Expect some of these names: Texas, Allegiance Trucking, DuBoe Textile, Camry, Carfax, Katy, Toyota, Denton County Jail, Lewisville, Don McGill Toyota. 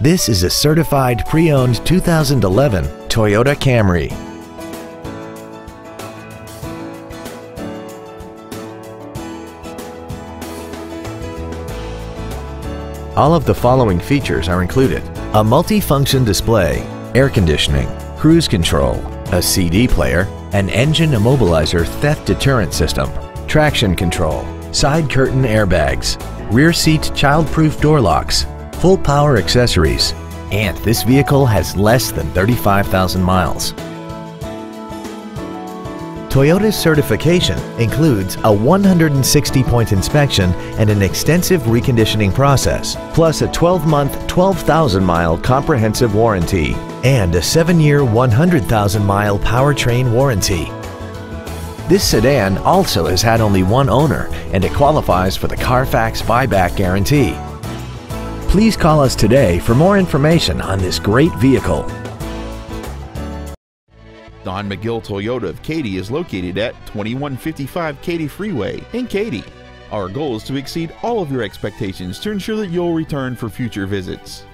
This is a certified pre-owned 2011 Toyota Camry. All of the following features are included: a multi-function display, air conditioning, cruise control, a CD player, an engine immobilizer theft deterrent system, traction control, side curtain airbags, rear seat child-proof door locks, full power accessories, and this vehicle has less than 35,000 miles. Toyota's certification includes a 160-point inspection and an extensive reconditioning process, plus a 12-month, 12,000-mile comprehensive warranty and a 7-year, 100,000-mile powertrain warranty. This sedan also has had only one owner, and it qualifies for the Carfax buyback guarantee. Please call us today for more information on this great vehicle. Don McGill Toyota of Katy is located at 2155 Katy Freeway in Katy. Our goal is to exceed all of your expectations to ensure that you'll return for future visits.